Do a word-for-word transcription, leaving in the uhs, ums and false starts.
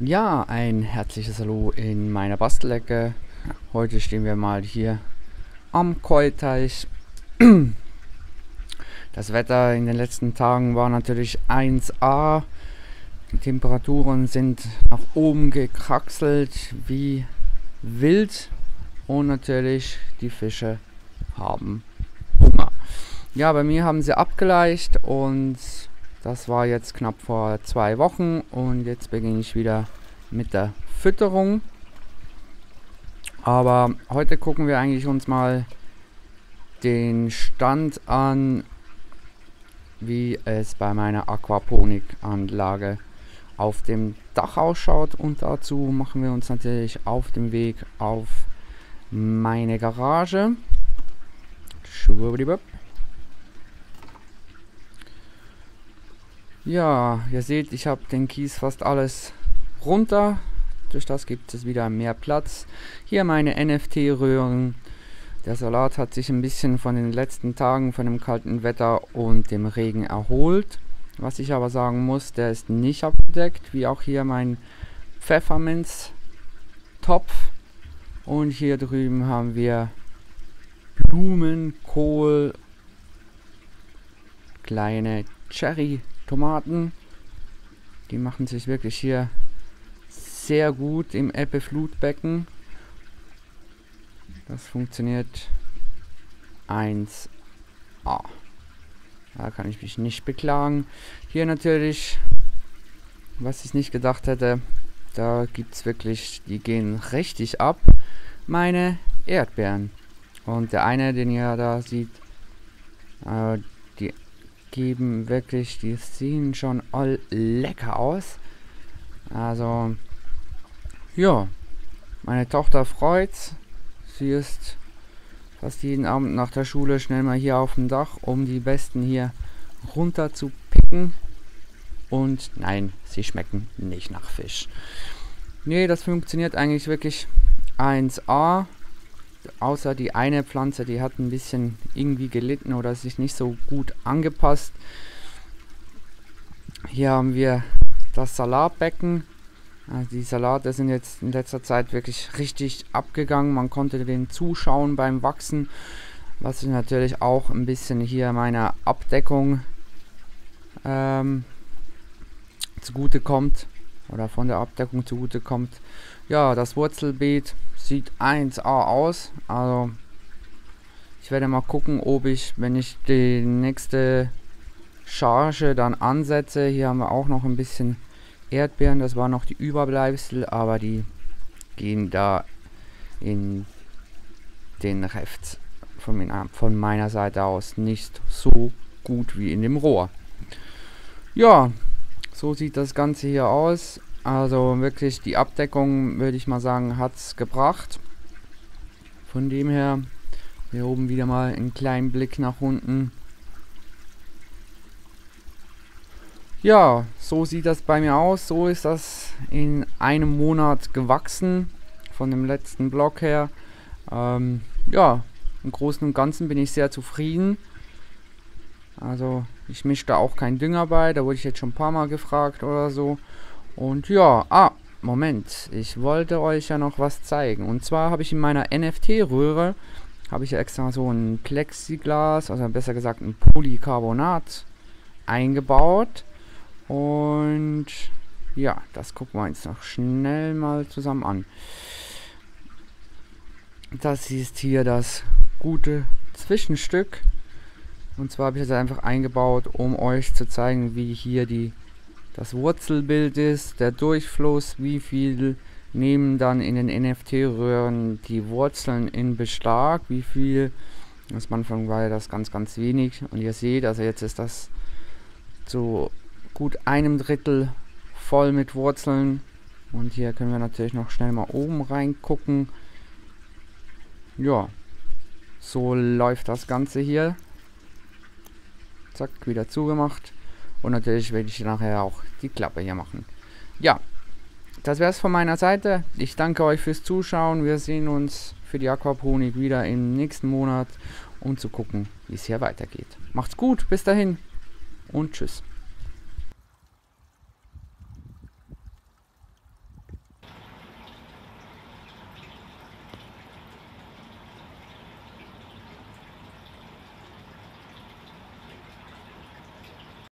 Ja, ein herzliches Hallo in meiner Bastelecke. Heute stehen wir mal hier am Koi-Teich. Das Wetter in den letzten Tagen war natürlich eins A. Die Temperaturen sind nach oben gekraxelt wie wild. Und natürlich die Fische haben Hunger. Ja, bei mir haben sie abgeleicht und das war jetzt knapp vor zwei Wochen und jetzt beginne ich wieder mit der Fütterung. Aber heute gucken wir eigentlich uns mal den Stand an, wie es bei meiner Aquaponikanlage auf dem Dach ausschaut. Und dazu machen wir uns natürlich auf dem Weg auf meine Garage. Schwuppdiwupp. Ja, ihr seht, ich habe den Kies fast alles runter. Durch das gibt es wieder mehr Platz. Hier meine N F T-Röhren. Der Salat hat sich ein bisschen von den letzten Tagen, von dem kalten Wetter und dem Regen erholt. Was ich aber sagen muss, der ist nicht abgedeckt. Wie auch hier mein Pfefferminztopf. Und hier drüben haben wir Blumenkohl, kleine Cherry Tomaten, die machen sich wirklich hier sehr gut im Ebbe-Flutbecken. Das funktioniert eins A. Da kann ich mich nicht beklagen. Hier natürlich, was ich nicht gedacht hätte, da gibt es wirklich, die gehen richtig ab, meine Erdbeeren. Und der eine, den ihr da sieht, äh, die geben wirklich, die sehen schon all lecker aus. Also ja, meine Tochter freut's. Sie ist fast jeden Abend nach der Schule schnell mal hier auf dem Dach, um die besten hier runter zu picken. Und nein, sie schmecken nicht nach Fisch. Nee, das funktioniert eigentlich wirklich eins A. Außer die eine Pflanze, die hat ein bisschen irgendwie gelitten oder sich nicht so gut angepasst. Hier haben wir das Salatbecken. Also die Salate sind jetzt in letzter Zeit wirklich richtig abgegangen. Man konnte denen zuschauen beim Wachsen, was ich natürlich auch ein bisschen hier meiner Abdeckung ähm, zugute kommt. Oder von der Abdeckung zugute kommt. Ja, das Wurzelbeet sieht eins A aus. Also ich werde mal gucken, ob ich, wenn ich die nächste Charge dann ansetze. Hier haben wir auch noch ein bisschen Erdbeeren. Das waren noch die Überbleibsel, aber die gehen da in den Rafts von, von meiner Seite aus nicht so gut wie in dem Rohr. Ja, so sieht das Ganze hier aus. Also wirklich die Abdeckung, würde ich mal sagen, hat es gebracht. Von dem her, hier oben wieder mal einen kleinen Blick nach unten. Ja, so sieht das bei mir aus. So ist das in einem Monat gewachsen, von dem letzten Block her. Ähm, ja, im Großen und Ganzen bin ich sehr zufrieden. Also ich mische da auch keinen Dünger bei, da wurde ich jetzt schon ein paar Mal gefragt oder so. Und ja, ah, Moment, ich wollte euch ja noch was zeigen. Und zwar habe ich in meiner N F T-Röhre, habe ich ja extra so ein Plexiglas, also besser gesagt ein Polycarbonat eingebaut. Und ja, das gucken wir uns noch schnell mal zusammen an. Das ist hier das gute Zwischenstück. Und zwar habe ich das einfach eingebaut, um euch zu zeigen, wie hier die, das Wurzelbild ist, der Durchfluss, wie viel nehmen dann in den N F T-Röhren die Wurzeln in Beschlag, wie viel. Am Anfang war das ganz, ganz wenig. Und ihr seht, also jetzt ist das zu gut einem Drittel voll mit Wurzeln. Und hier können wir natürlich noch schnell mal oben reingucken. Ja, so läuft das Ganze hier. Zack, wieder zugemacht. Und natürlich werde ich nachher auch die Klappe hier machen. Ja, das wäre es von meiner Seite. Ich danke euch fürs Zuschauen. Wir sehen uns für die Aquaponik wieder im nächsten Monat, um zu gucken, wie es hier weitergeht. Macht's gut, bis dahin und tschüss.